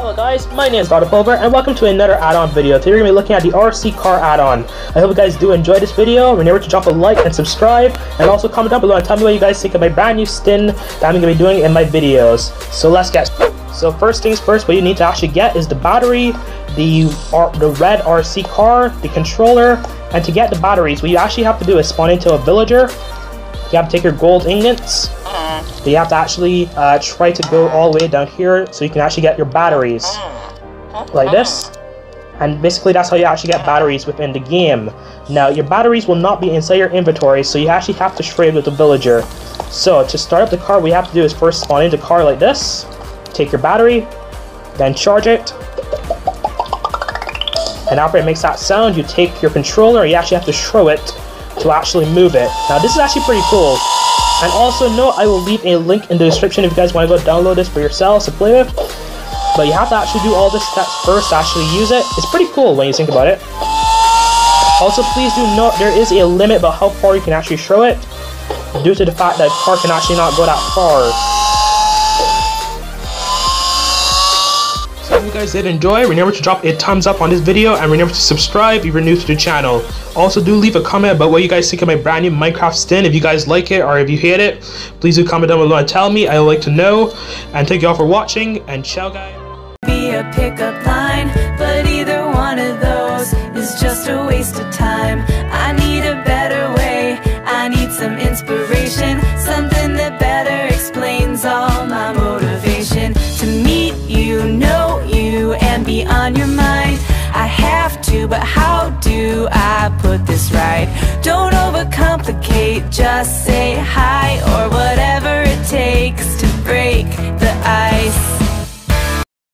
Hello guys, my name is Dr.polarbear and welcome to another add-on video. Today we're going to be looking at the RC Car Add-on. I hope you guys do enjoy this video. Remember to drop a like and subscribe, and also comment down below and tell me what you guys think of my brand new stint that I'm going to be doing in my videos. So let's get started. So first things first, what you need to actually get is the battery, the red RC car, the controller, and to get the batteries, what you actually have to do is spawn into a villager. You have to take your gold ingots. You have to actually try to go all the way down here so you can actually get your batteries like this, and basically that's how you actually get batteries within the game. Now your batteries will not be inside your inventory, so you actually have to trade with the villager. So to start up the car, what you have to do is first spawn into the car like this, take your battery, then charge it, and after it makes that sound you take your controller. You actually have to throw it to actually move it. Now this is actually pretty cool. And also note, I will leave a link in the description if you guys want to go download this for yourselves to play with. But you have to actually do all the steps first to actually use it. It's pretty cool when you think about it. Also please do note there is a limit about how far you can actually throw it, due to the fact that the car can actually not go that far. So if you guys did enjoy, remember to drop a thumbs up on this video and remember to subscribe if you're new to the channel. Also do leave a comment about what you guys think of my brand new Minecraft stint. If you guys like it or if you hate it, please do comment down below and tell me. I would like to know. And thank you all for watching, and ciao guys. Be a pickup line, but either one of those is just a waste of time. I need a better way, I need some inspiration, something that better explains all my motivation. To meet you, know you, and be on your mind. I have to, but how do I put this right? Don't overcomplicate, just say